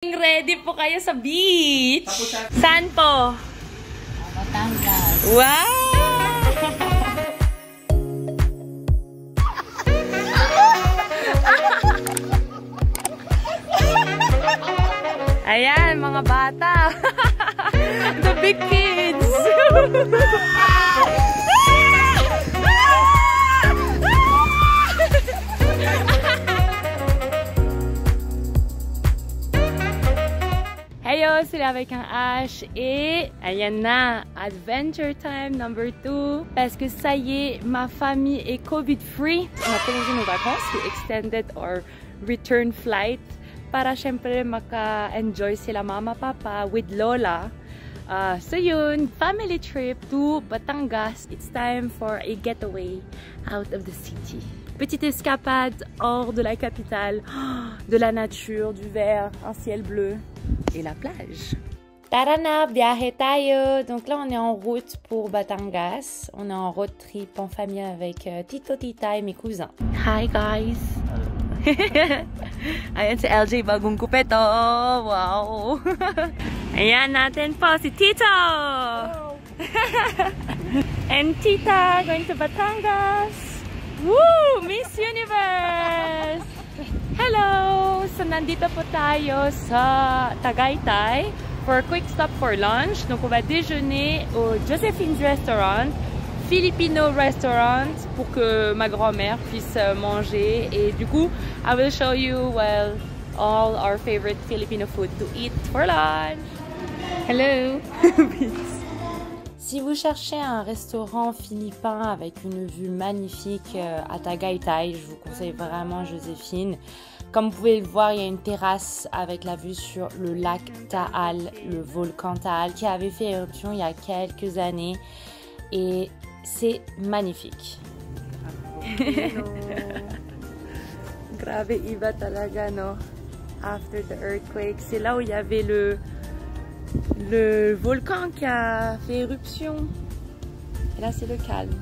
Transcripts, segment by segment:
Ready po kayo sa beach. Saan po? Batangas. Wow! Ayan, mga bata. The big kids. Heyo, sila ba kang Ash? Ayan na, adventure time number 2. Parce que ça y est, ma famille est COVID-free. On a pris nos vacances, we extended our return flight para syempre maka-enjoy sila mama, papa with Lola. So yun, family trip to Batangas. It's time for a getaway out of the city. Petite escapade hors de la capitale, de la nature, du vert, un ciel bleu et la plage. Tarana, biyahe tayo! Donc là, on est en route pour Batangas. On est en road trip en famille avec Tito, Tita et mes cousins. Hi guys! Ayan si LJ, bagong kupeto! Wow! Ayan natin po si Tito! Hello. And Tita going to Batangas! Woo! Miss Universe! Hello! So, nandito po tayo sa Tagaytay for a quick stop for lunch. Donc, on va déjeuner au Josephine's Restaurant, Filipino restaurant, pour que ma grand-mère puisse manger. Et du coup, I will show you, well, all our favorite Filipino food to eat for lunch. Hello! Si vous cherchez un restaurant philippin avec une vue magnifique à Tagaytay, je vous conseille vraiment Joséphine. Comme vous pouvez le voir, il y a une terrasse avec la vue sur le lac Taal, le volcan Taal, qui avait fait éruption il y a quelques années. Et c'est magnifique. Grabe iba talaga, no? After the earthquake, c'est là où il y avait le volcan qui a fait éruption. Et là, c'est le calme.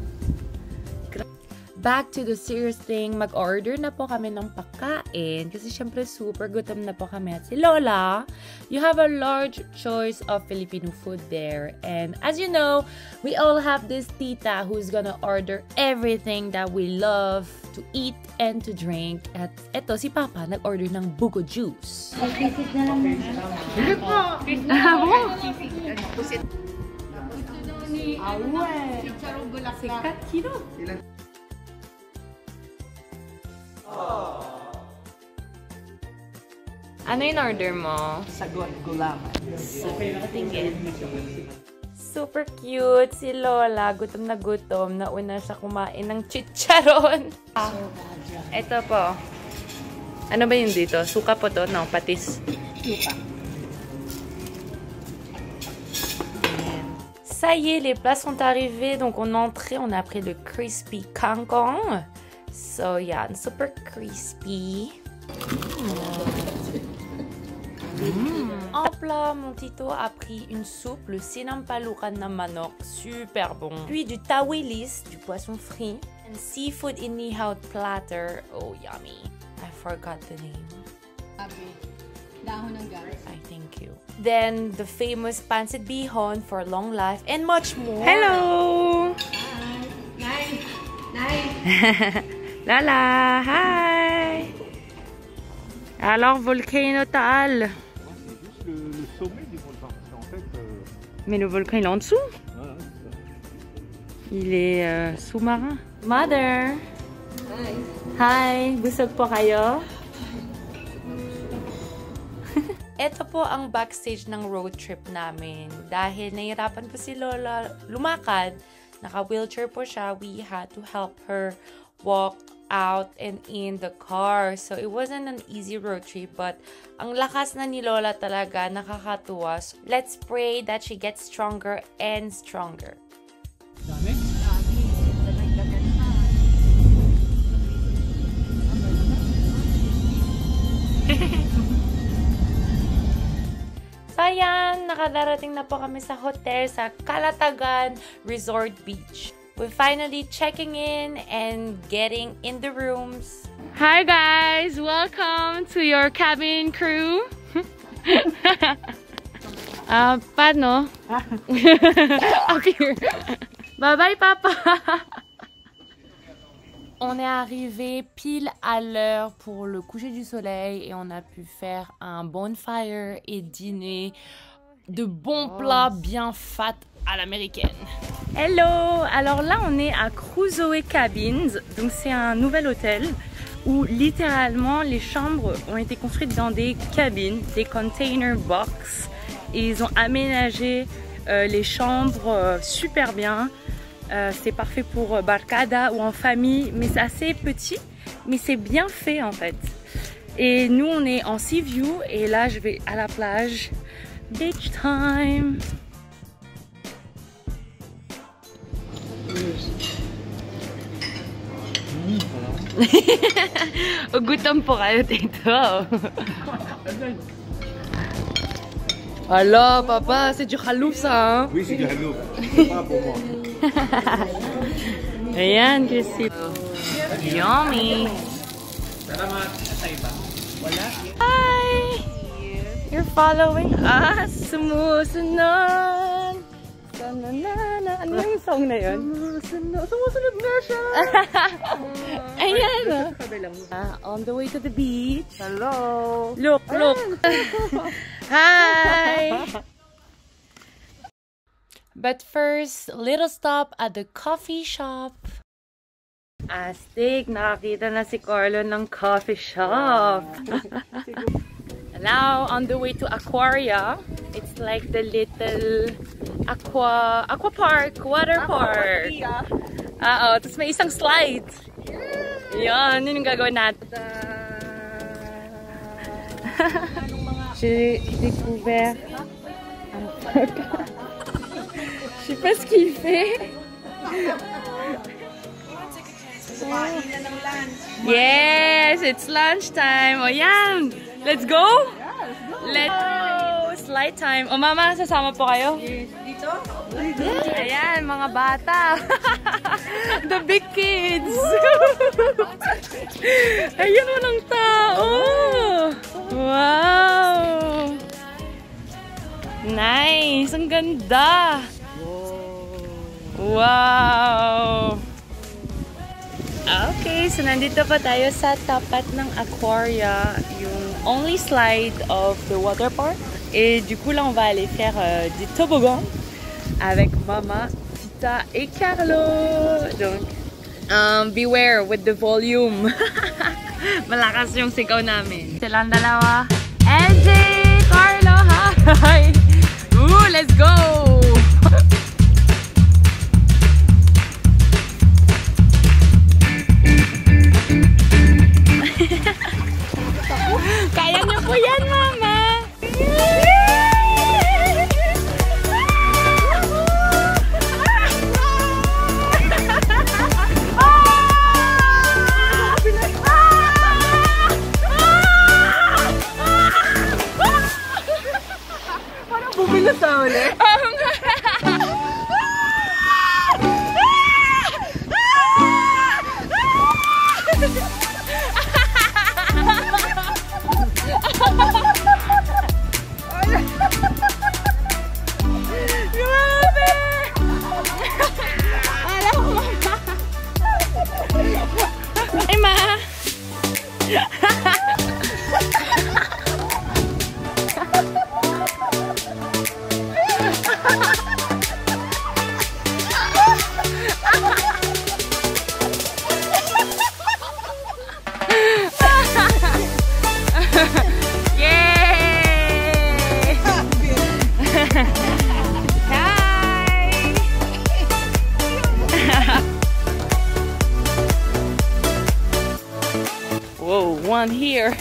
Back to the serious thing. Mag-order na po kami ng pagkain kasi syempre super gutom na po kami at si Lola. You have a large choice of Filipino food there. And as you know, we all have this tita who's gonna order everything that we love to eat and to drink. At eto, si Papa nag-order ng buko juice. Pag-visit na lang. Hindi po! Pag-visit na lang. 4 kilo. Ano yung order mo? Sagot gulaman. Super cute si Lola. Gutom na gutom. Nauna siya kumain ng chicharon. Ito po. Ano ba yun dito? Suka po to? No, patis. Suka. Ça y est, les plats sont arrivés. Donc on entrée, on a pris le crispy kangkong. So yeah, super crispy. En plat, mon Tito a pris une soupe, le sinampalukan na manok, super bon. Puis du tawilis, du poisson frit. And seafood inihaw platter, oh yummy. I forgot the name. I thank you. Then the famous pancit bihon for long life and much more. Hello! Hi! Hi! Lala! Hi! Alors, volcano Taal. Le sommet du volcan, en fait, mais le volcan il est en dessous. Voilà, est ça. Il est sous-marin. Mother. Hi. Hi. Busog po kayo. Ito po ang backstage ng road trip namin. Dahil nahirapan po si Lola lumakad, naka-wheelchair po siya, we had to help her walk out and in the car. So it wasn't an easy road trip, but ang lakas na ni Lola talaga, nakakatuwa. So, let's pray that she gets stronger and stronger. So ayan, nakadarating na po kami sa hotel sa Kalatagan Resort Beach. We're finally checking in and getting in the rooms. Hi guys, welcome to your cabin crew. Paano? Up here. Bye bye, papa. On est arrivé pile à l'heure pour le coucher du soleil et on a pu faire un bonfire et dîner de bons plats bien fat à l'américaine. Hello! Alors là, on est à Crusoe Cabins, donc c'est un nouvel hôtel où littéralement les chambres ont été construites dans des cabines, des container box, et ils ont aménagé les chambres super bien. C'est parfait pour barcada ou en famille, mais c'est assez petit, mais c'est bien fait en fait. Et nous on est en sea view et là je vais à la plage. Beach time. Gutom po kayo dito. Alors papa, c'est du halouf ça hein? Oui, c'est du halouf. C'est pas pour moi. Ayan, Chrissy. Yummy. Hi! You're following us. Sumusunod. Ano yung song na yun? Sumusunod na siya. Ayan. On the way to the beach. Hello. Look, look. Hi! But first, little stop at the coffee shop. Astig, nakakita na si Carlo ng coffee shop. Now, on the way to Aquaria, it's like the little aqua park, water park. Uh-oh, tapos may isang slide. Yan, yun yung gagawin natin. J'ai découvert un parc. Je sais pas ce qu'il fait. Yes, it's lunch time. Oh, yan. Let's go. Let's go. Slide time. Oh, mama, sasama po kayo? Dito? Ayan, mga bata. The big kids. Ayan, walang tao. Wow. Nice. Ang ganda. Wow! Okay, so nandito pa tayo sa tapat ng Aquaria, yung only slide of the water park. Et du coup, là, on va aller faire du toboggan avec Mama, Tita et Carlo. Donc, beware with the volume. Malakas yung sigaw namin. Silang dalawa. Angie! Carlo! Hi! Ooh, let's go! Kaya niyo po yan, mama! Parang bumilis na ulit. Here.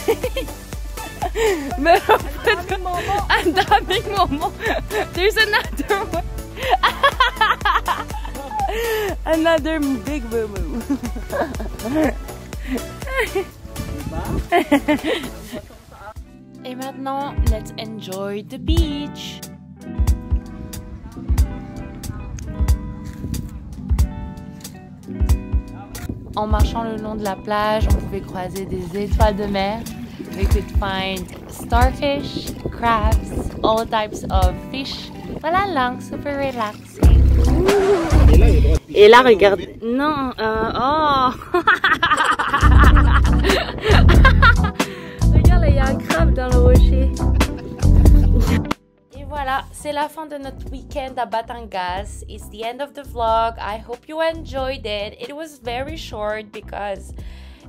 Ang daming momo. There's another one. Another big momo. Et maintenant, let's enjoy the beach. En marchant le long de la plage, on pouvait croiser des étoiles de mer. We could find starfish, crabs, all types of fish. Wala lang, super relaxing. Ella regarde. Non, oh. Regarde, il y a un crabe dans le rocher. Voilà, c'est la fin de notre weekend à Batangas. It's the end of the vlog. I hope you enjoyed it. It was very short because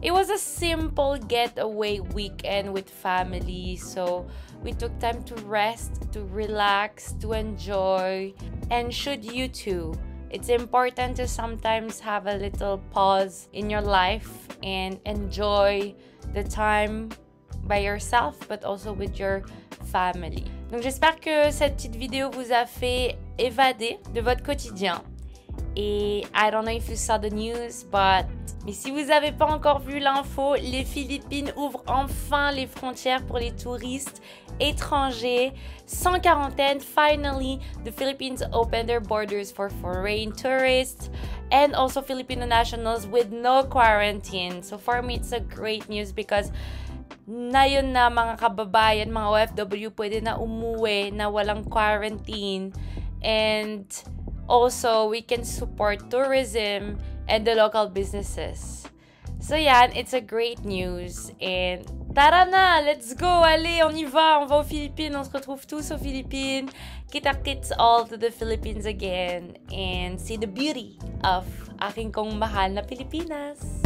it was a simple getaway weekend with family. So we took time to rest, to relax, to enjoy. And should you too. It's important to sometimes have a little pause in your life and enjoy the time by yourself but also with your family. Donc j'espère que cette petite vidéo vous a fait évader de votre quotidien. Et I don't know if you saw the news, but... Mais si vous n'avez pas encore vu l'info, les Philippines ouvrent enfin les frontières pour les touristes étrangers sans quarantaine. Finally, the Philippines opened their borders for foreign tourists and also Filipino nationals with no quarantine. So for me, it's a great news because... Na yun na mga kababayan, mga OFW, pwede na umuwi na walang quarantine. And also, we can support tourism and the local businesses. So yan, it's a great news. And tara na! Let's go! Allez, on y va! On va aux Philippines! On se retrouve tous aux Philippines! Kita kits all to the Philippines again. And see the beauty of aking kong mahal na Pilipinas!